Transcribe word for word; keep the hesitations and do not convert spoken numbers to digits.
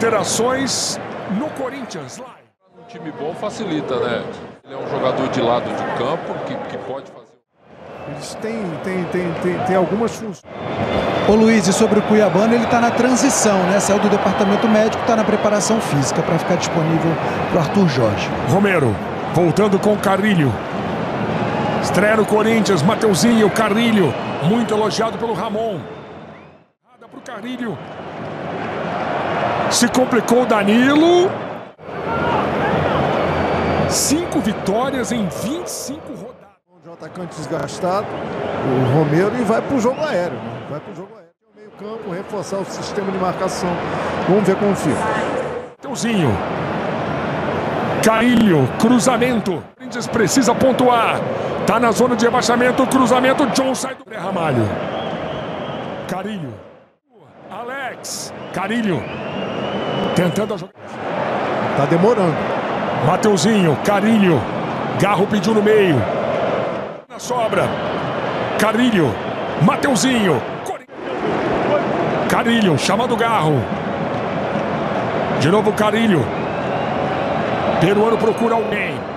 alterações no Corinthians. Um time bom facilita, né? Ele é um jogador de lado de campo que, que pode fazer. Eles têm, têm, têm, têm, têm algumas funções. O Luiz, e sobre o Cuiabano, ele está na transição, né? Saiu do departamento médico, está na preparação física para ficar disponível para o Arthur Jorge. Romero, voltando com o Carrilho. Estreia no Corinthians, Mateuzinho, Carrilho, muito elogiado pelo Ramon. Nada para o Carrilho. Se complicou o Danilo. Cinco vitórias em vinte e cinco rodadas. Um atacante desgastado, o Romero, e vai para o jogo aéreo. Né? Vai para o jogo aéreo. Meio campo, reforçar o sistema de marcação. Vamos ver como fica. Mateuzinho. Carrilho, cruzamento. Corinthians precisa pontuar. Tá na zona de rebaixamento, cruzamento, John sai do Ramalho. Carrilho. Alex. Carrilho. Tentando a jogada. Tá demorando. Mateuzinho, Carrilho. Garro pediu no meio. Na sobra. Carrilho. Mateuzinho. Carrilho, chamando Garro. De novo Carrilho. Peruano procura alguém.